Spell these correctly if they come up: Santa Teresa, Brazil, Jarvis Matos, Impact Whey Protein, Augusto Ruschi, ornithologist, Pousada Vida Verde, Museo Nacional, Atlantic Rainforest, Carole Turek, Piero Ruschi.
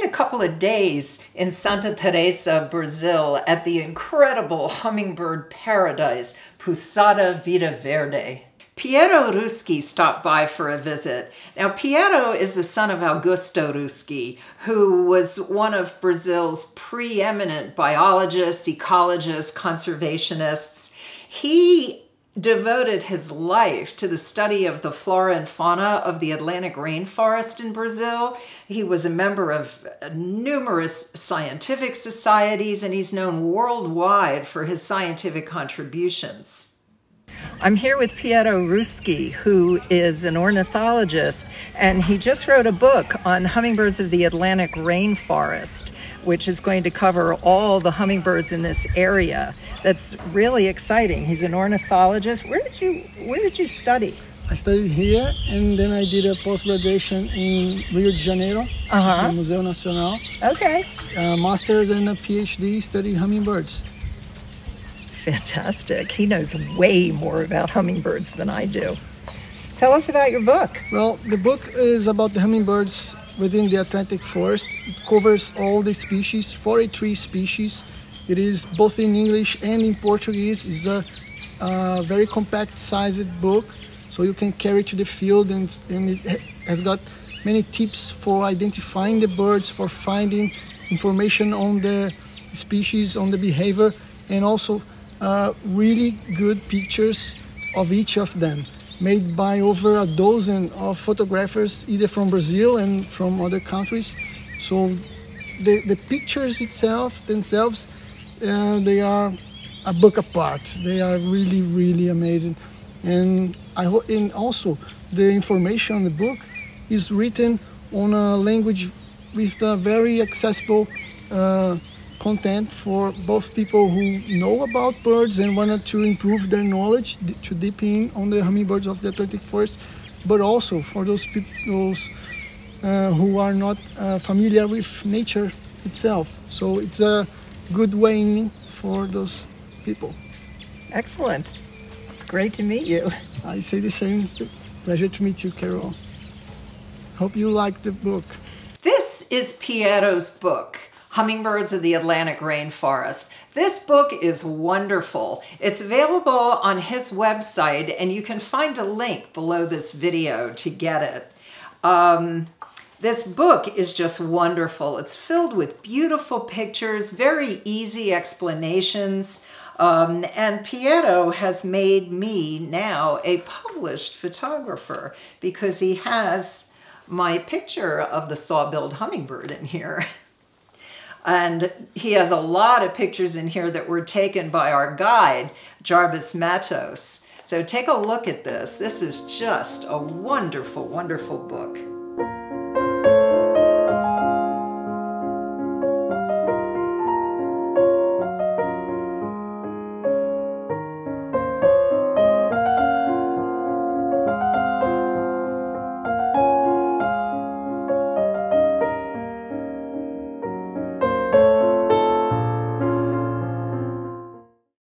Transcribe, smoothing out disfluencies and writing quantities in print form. stayed a couple of days in Santa Teresa, Brazil, at the incredible hummingbird paradise, Pousada Vida Verde. Piero Ruschi stopped by for a visit. Now, Piero is the son of Augusto Ruschi, who was one of Brazil's preeminent biologists, ecologists, conservationists. He devoted his life to the study of the flora and fauna of the Atlantic rainforest in Brazil. He was a member of numerous scientific societies, and he's known worldwide for his scientific contributions. I'm here with Piero Ruschi, who is an ornithologist, and he just wrote a book on hummingbirds of the Atlantic rainforest, which is going to cover all the hummingbirds in this area. That's really exciting. He's an ornithologist. Where did you study? I studied here, and then I did a post-graduation in Rio de Janeiro, at the Museo Nacional. Okay. A master's and a PhD studying hummingbirds. Fantastic. He knows way more about hummingbirds than I do. Tell us about your book. Well, the book is about the hummingbirds within the Atlantic forest. It covers all the species, 43 species. It is both in English and in Portuguese. It's a very compact-sized book, so you can carry it to the field, and it has got many tips for identifying the birds, for finding information on the species, on the behavior, and also really good pictures of each of them, made by over a dozen of photographers, either from Brazil and from other countries. So the pictures themselves, they are a book apart. They are really, really amazing. And also the information on the book is written on a language with a very accessible content for both people who know about birds and wanted to improve their knowledge, to deepen on the hummingbirds of the Atlantic forest, but also for those people who are not familiar with nature itself. So it's a good way in for those people. Excellent. It's great to meet you. I say the same. It's a pleasure to meet you, Carol. Hope you like the book. This is Piero's book, Hummingbirds of the Atlantic Rainforest. This book is wonderful. It's available on his website, and you can find a link below this video to get it. This book is just wonderful. It's filled with beautiful pictures, very easy explanations, and Piero has made me now a published photographer because he has my picture of the saw-billed hummingbird in here. And he has a lot of pictures in here that were taken by our guide, Jarvis Matos. So take a look at this. This is just a wonderful, wonderful book.